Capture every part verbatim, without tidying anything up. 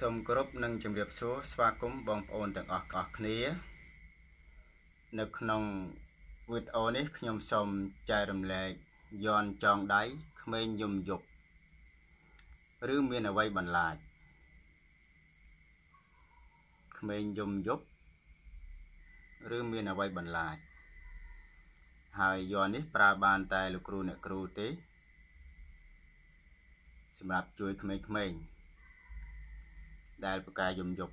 Some group nâng chim rệp số swakum bong on tang ok ok near Nuk nung with onip nhum som chairum leg yon chong dai khmeng yum yuk Room in a way ban lai khmeng yum yuk Room in a way ban lai Hai yonip pra ban tai lucru nè cru tê Sim rap chui khmeng khmeng Đại bậc ca dùng dục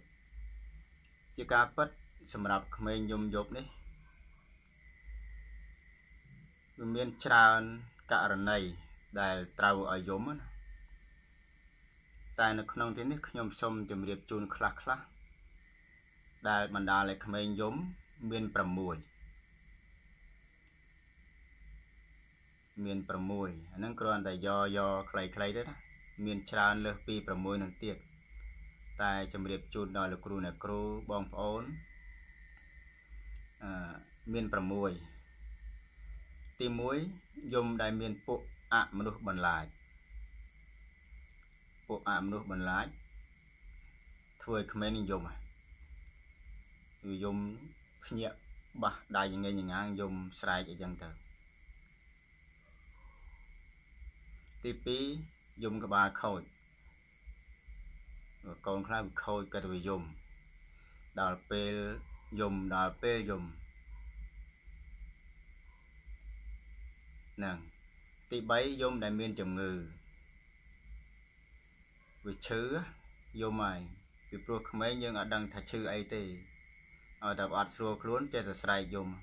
chỉ ca bất sầm rập mình dùng dục đấy miền tràn cả lần này đại trâu ở giống tại nó không thế nhom sông chìm điệp chun khla khla đại bản đà lại mình giống miền bầm mùi miền bầm mùi nâng còn tại do do khay khay đấy miền tràn lơ pi bầm mùi nâng tiệt tại chấm điệp chun đòi là cù nè cù bong ôn miền bầm mùi tìm muối dùng đại miền bộ ảm mà được bẩn lại bộ ảm được bẩn lại thôi không nên dùng à dùng nhẹ bà đại những người những ăn dùng sài cái chân thật tivi dùng cái bà khôi còn khai khôi cái đồ dùng đào pê dùng đào pê dùng nàng tí bấy dùng đại miên chồng ngừ vì chứ dùng mày vì buộc mấy nhưng ở đằng thạch chư ấy thì ở tập ạt xua cuốn cho thật sai dùng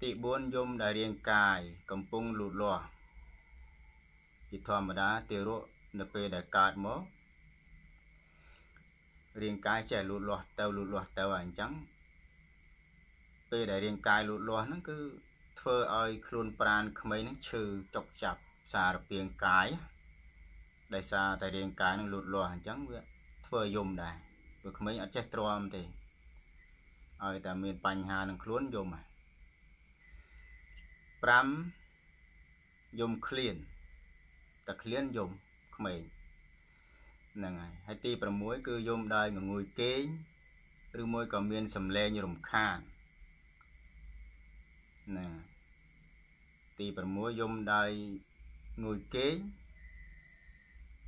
tí buôn dùng đại riêng cài cầm pung lụt lò thì thò mà đá tiêu rộ nạp về đại cát mó riêng cài chạy lụt lò tàu lụt lò tàu ảnh trắng về đại riêng cài lụt lò nó cứ phơ ơi khuôn pran khmei nó trừ chọc chạp xà rập biên cái đại xà tại riêng cái nó lụt lò hành trắng vậy phơ dùng đại vừa khmei ở chết tròn thì ơi ta miền bành hà nó khuôn dùng mà pram dùng clean ta clean dùng khmei là ngày hai ti pram muối cứ dùng đại người kế từ môi còn miền sầm le như đồng khan nè thì phần muối dùng đại ngồi kế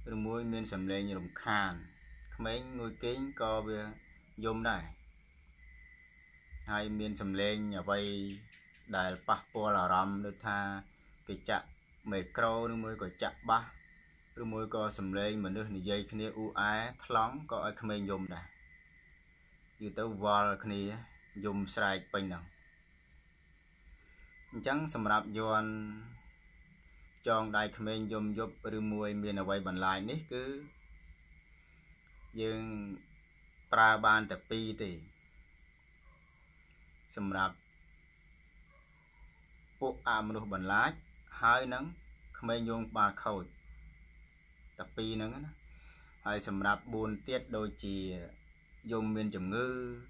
từ muối miên sầm lên như đồng khan mấy ngồi kế co về dùng đại hai miên sầm lên nhà vay đại papo là ram được tha cái chặt mày câu từ muối còn chặt ba từ muối co sầm lên mình được dây khi này u á thóng coi không nên dùng đại như tao vào khi này dùng sài bình nào chẳng sầm rạp yon chọn đại khmer dùng giúp từ mùi miền ở ngoài bản lại nít cứ dừng pra ban tập pi thì sầm rạp bộ àm được bản lại hai nắng khmer dùng ba khẩu tập pi nắng á hai sầm rạp buồn tiết đôi chỉ dùng miền chủng ngư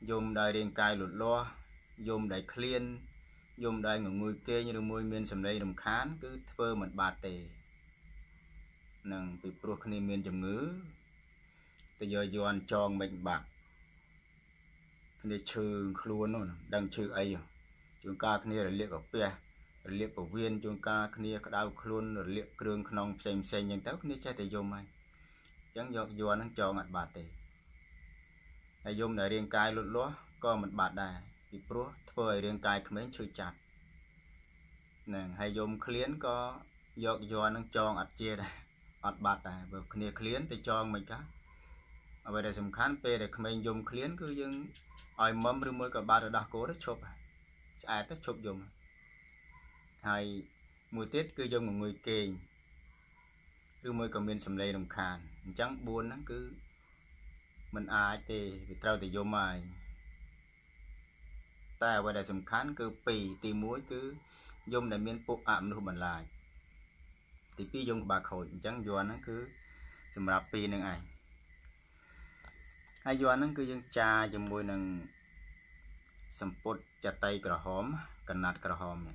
dùng đại điện cài lụt lo dùng đại clean dùng đây người kia như môi miên sầm đây đồng khán cứ phơ mặt bà tề nằng bị buộc nên miên chầm ngứa bây giờ giòn tròn bệnh bạc để trừ luôn rồi đang trừ ấy chúng ta kia là liệt ở pia liệt ở viên chúng ta kia đau luôn rồi liệt cường nòng xem xem nhân tóc nên chạy để dùng mày chẳng giọt giòn đang tròn mặt bà tề để dùng để riêng cái luôn lúa co mặt bà đài bị buộc phơi riêng cài khmến chơi chặt nè hay dùng khliến có dọc dò nó tròn ạt chia này ạt bạt này vừa kia khliến thì tròn mình cá ở đây sầm khán pê để khmến dùng khliến cứ dưng ỏi mâm rồi mới cả ba rồi đa cố đó chụp ai tất chụp dùng hay mùi tết cứ dùng một người kề rồi mới cả miền sầm lê đồng khàn trắng buồn nó cứ mình ai thì bị trao thì vô mày ta và đại sầm khán cứ pì tìm muối cứ dùng để miên bộ ảm luôn bản lại thì pi dùng bạc hội trắng doan nó cứ sầm rạp pi nương ai hai doan nó cứ dùng trà dùng môi nương sầm put chặt tay cờ hóm cần nạt cờ hóm này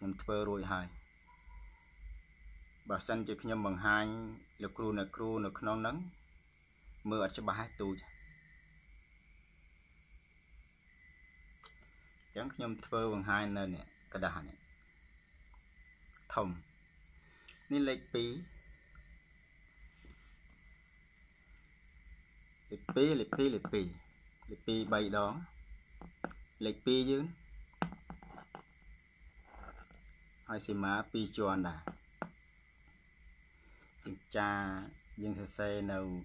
em thưa rồi hai bà xanh chỉ khi nhầm bằng hai lực cừu nè cừu nè non nắng mưa ở cho bà hai tuổi chẳng khi nhầm thơ bằng hai nơi nè cả đà nè thầm nên lệch pí lệch pí lệch pí lệch pí lệch pí bảy đó lệch pí dưới hai xì má pí cho anh à cha dương thơ xe nào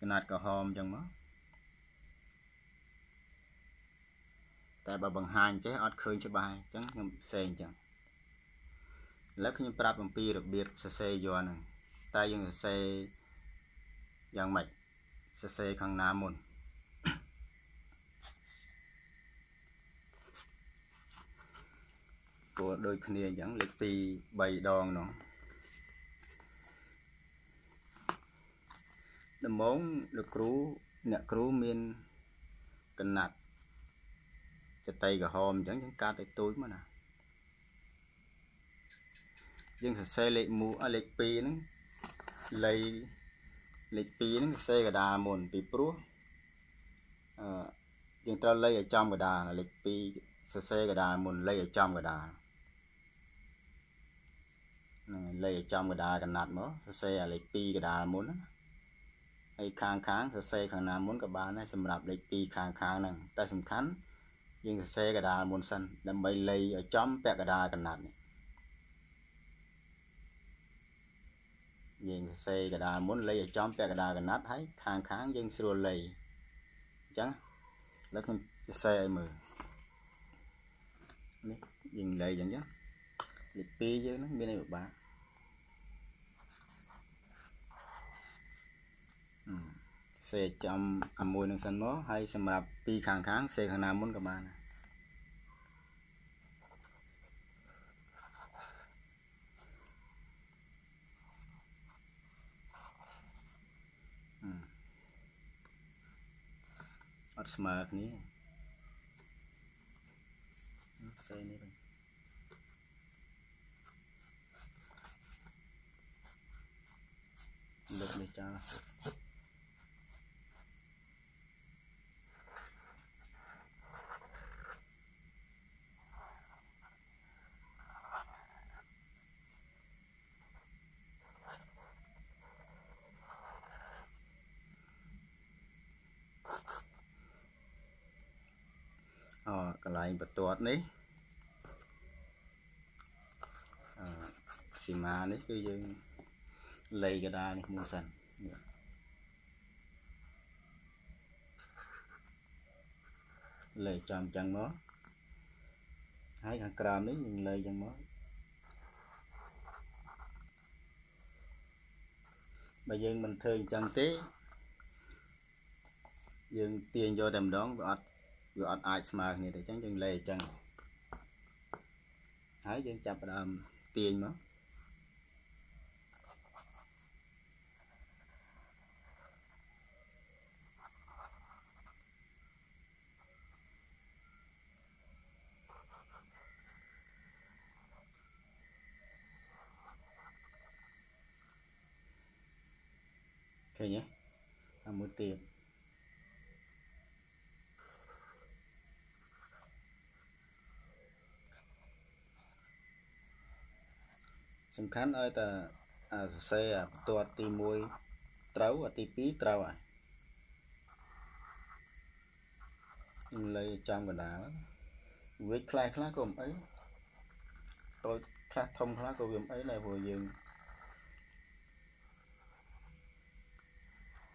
cái nạt cả hòm chẳng mất tại bà bằng hai chế ọt khơi cho bài chẳng ngầm xe chẳng lấy khi bà bằng pi đặc biệt xe xe dò nè ta dương thơ xe giang mạch xe xe khăn ná môn của đôi khăn nè chẳng lịch pi bày đòn nó đầm móng được cứu nè cứu miên cần nạt cho tay cả hòm chẳng những cá tay túi mà nè nhưng thật xe lệ mũ à lệ pì nó lấy lệ pì nó xe cả đà mồn pì prú nhưng ta lấy ở trong cả đà là lệ pì xe cả đà mồn lấy ở trong cả đà lấy ở trong cả đà cần nạt mỡ xe là lệ pì cả đà mồn hay kháng kháng xe kháng nào muốn các bạn ấy xem lập lịch kỳ kháng kháng này ta xem khán nhưng xe cái đà muốn sân đâm bay lây ở chấm bẹt cái đà cần nạt này nhưng xe cái đà muốn lây ở chấm bẹt cái đà cần nát thấy kháng kháng nhưng xưa lây chẳng lấy con xe mười nhưng lây chẳng chứ lịch kỳ chứ nó bên này một bạn xe chậm âm mùi nâng sân mớ hay xem là pi kháng kháng xe kháng nào muốn các bạn ở smart ní xe ní được này cho cái này bật tuột đấy xì mà đấy cứ như lấy cái đa này mua sẵn lấy chạm chẳng mớ hai thằng cram đấy nhưng lấy chẳng mớ bây giờ mình thường chẳng tí dừng tiền vô đầm đón và gọi ai mà người ta chẳng dừng lề chẳng hãy dừng chập đầm tiền nó thế nhé là một tiền sẵn khán ơi ta xe tuột tì mùi trấu ở tì pí trấu à lấy trong cái đá với khai khá của ấy tôi khá thông khá của ấy là vừa dừng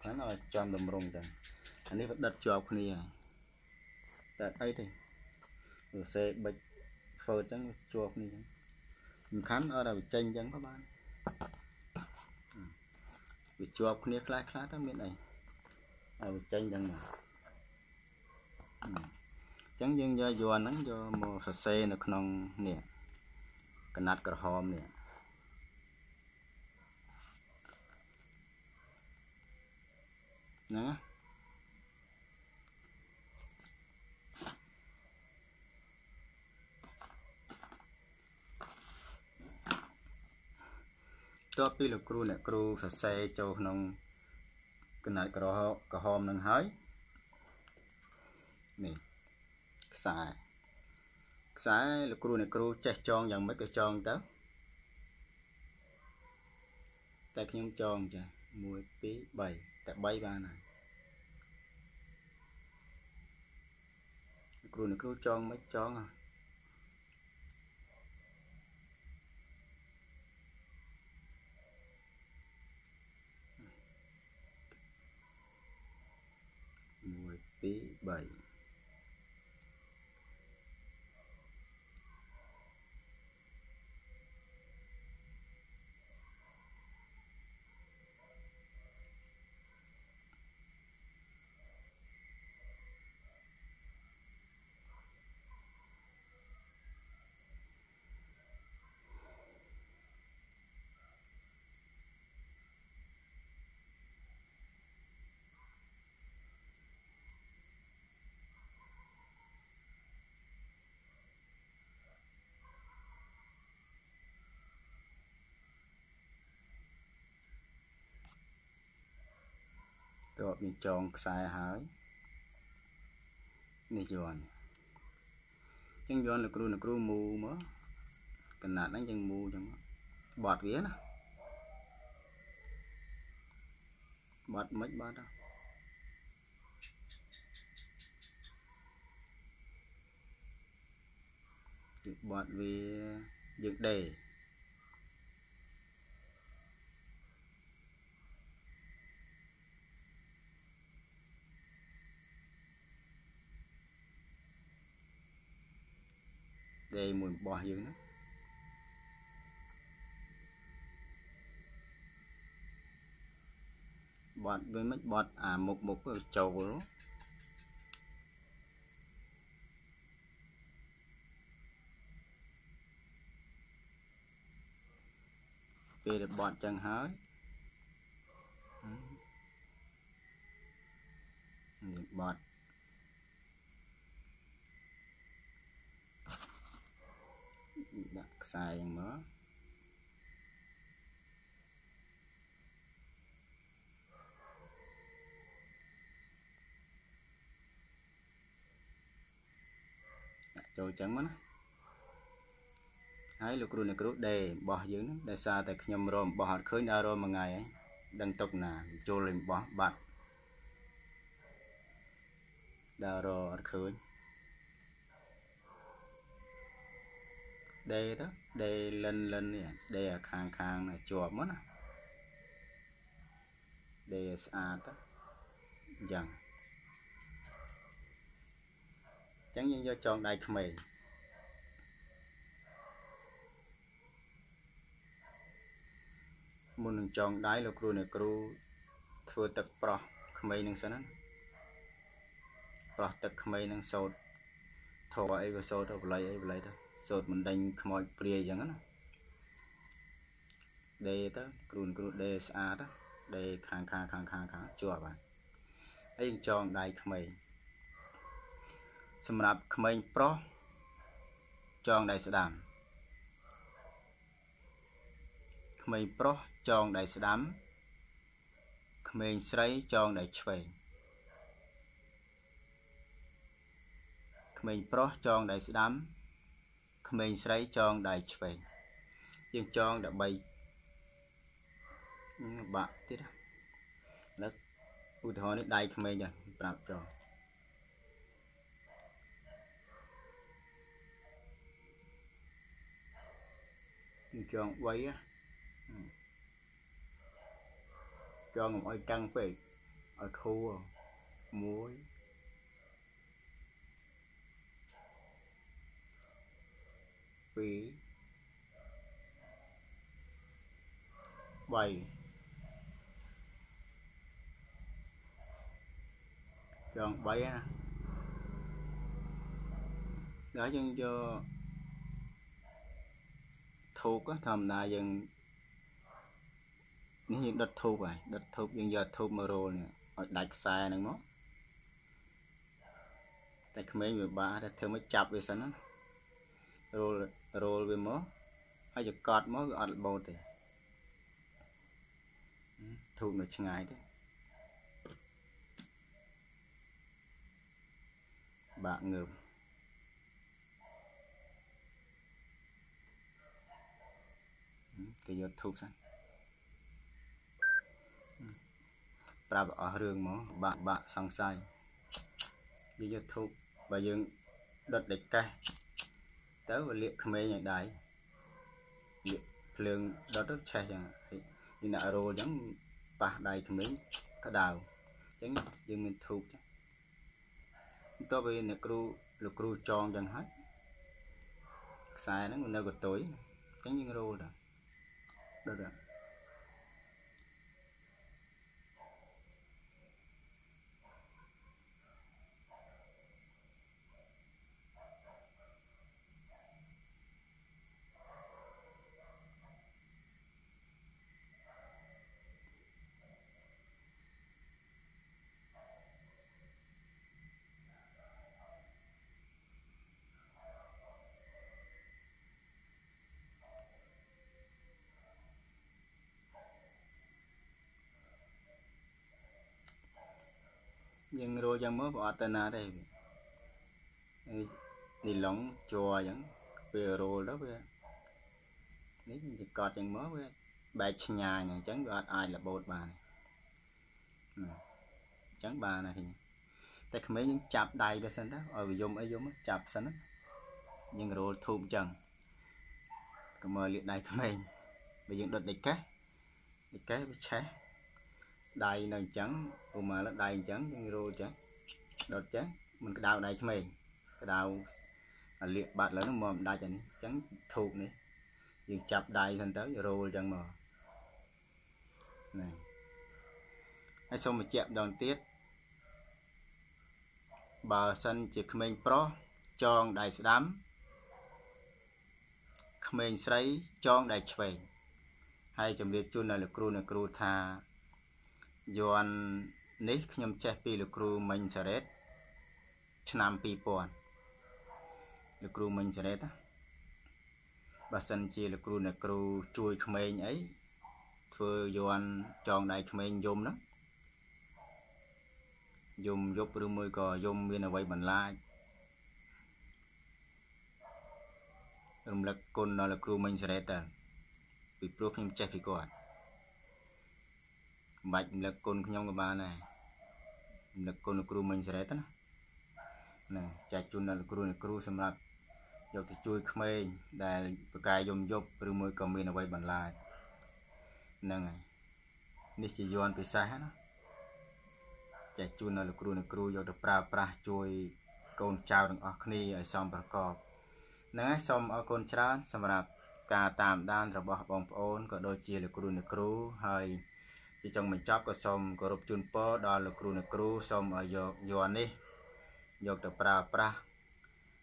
khán ơi trong đầm rung chẳng anh ấy vẫn đặt chọc này tại ấy thì xe bạch phờ chẳng chọc này khán ở đâu chênh chẳng các bạn bị chuột nè khá khá tấm bên này đầu chênh chẳng mà chẳng dân do dùa nắng do màu sạch xe nó non nè cái nát cái hòm nè nè cho pi lục cru lẹt cru sạch sẽ cho nông cái này cỏ cỏ hòm nông hái nè xài xài lục cru này cru che tròn dần mấy cái tròn đó tại những tròn chả mùi tí bảy tại bảy ba này cru này cru tròn mấy tròn à tí bảy tôi bị tròn xài hái này giòn chân giòn là kêu là kêu mù mà cần nạt đánh chân mù chẳng bọt vía nè bọt mấy bát đó bọt vì việc đề đây mùi bò dương đó bọt với mấy bọt à một một cái chầu đó về được bọt chân hới bọt đặt xài mở trôi trắng mất hái lục rùi này rút đề bỏ dưới để xa tại nhầm rồm bỏ hạt khơi ra rồi một ngày ấy đang tục là trôi lên bỏ bạc ra rồi hạt khơi đây đó đây lên lên nè đây là khang khang là chùa mất à đây là xa đó dần chẳng những do chọn đại khmer muốn chọn đại lục rùi này kêu thưa tật pro khmer năng sơn pro tật khmer năng sâu thọ ấy và sâu đâu lấy ấy lấy đâu rồi mình đánh mọi bìa chẳng hạn đây đó cùn cùn đây xa đó đây khang khang khang khang khang chùa bạn ấy chọn đại khmer xem là khmer pro chọn đại sứ đàm khmer pro chọn đại sứ đàm khmer sấy chọn đại chùi khmer pro chọn đại sứ đàm mình sẽ chọn đại về nhưng chọn đã bay bạn thế đó đất u thọ đến đây không bây giờ làm tròn chọn quay á cho ngồi trăng về ở khu muối bảy chọn bảy nè đã dân cho thuộc á thầm là dân những những đất thu vậy đất thu dân giờ thu mờ rồi nè đặt xe này nó tại mấy người ba đã thêm mới chạp về sẵn rồi rồi với mớ hay là cọt mớ gọt bột thì thu nó chảy đấy. Bạn ngợp thì giờ thu sang bà ở rừng mà bạn bạn sang sai bây giờ thu bà dương đợt địch cây tới và liệu không ấy đấy liệu lượng đó rất chạy thì là rồi giống bà đây thì mới có đào tránh dương mình thu tôi bây giờ kêu lục kêu tròn chẳng hết sai nó còn đâu có tối tránh dương rồi đó đó rồi nhưng rồi giờ mới bỏ tên ở đây đi lỏng chùa vẫn về rồi đó về đấy thì cọt chẳng mới về bài nhà này chẳng gọi ai là bột bà này chẳng bà này thì mấy những chạp đầy ra sân đó ở dùng ấy dùng chạp sân đó nhưng rồi thụm chẳng còn mời liệt đầy thằng mình bây giờ đợt địch cái địch cái với trái đầy nền trắng cùng mà nó đầy trắng nhưng rồi trắng đột trắng mình cái đào đầy cho mình cái đào liệt bạt là nó mồm đầy trắng trắng thuộc này dùng chập đầy thành tới rồi chẳng mờ này hay xong mình chạm đòn tiết bờ sân chỉ mình pro tròn đầy đám mình sấy tròn đầy chèn hay chấm liệt chun là lực cru là cru thà dọn nít nhom che pi lực cru mình sẽ rét năm pi pòn lực cru mình sẽ rét á bà sân chia lực cru là cru chui khmên ấy thưa dọn tròn đầy khmên zoom đó zoom giúp đôi môi cò zoom viên ở vậy mình la làm lực côn là lực cru mình sẽ rét à bị buộc nhom che pi cọt bạch là con của nhau của bà này là con của mình sẽ đấy đó nè chạy chun là con của xem là giờ thì chui khmê để cái dùng dốc rồi mới cầm mình quay bàn lại nè này nít chỉ dọn bị sai hết đó chạy chun là con của giờ được pra pra chui con trao đằng ở khnì ở sông bạc cọp nè sông ở con trán xem là cả tạm đan rồi bỏ bom ôn có đôi chia là con của hơi chỉ trong mình chóp có xong có rụp chun po đó là kru nè kru xong ở dọc dọn đi dọc từ pra pra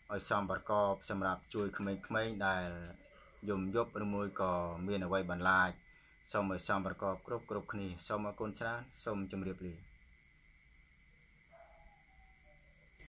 ở xong bật cọp xem rạp chui khmê khmê để dùng dốc đôi môi cò miền ở quay bàn lại xong rồi xong bật cọp kru kru khni xong ở con trán xong chấm điệp liền.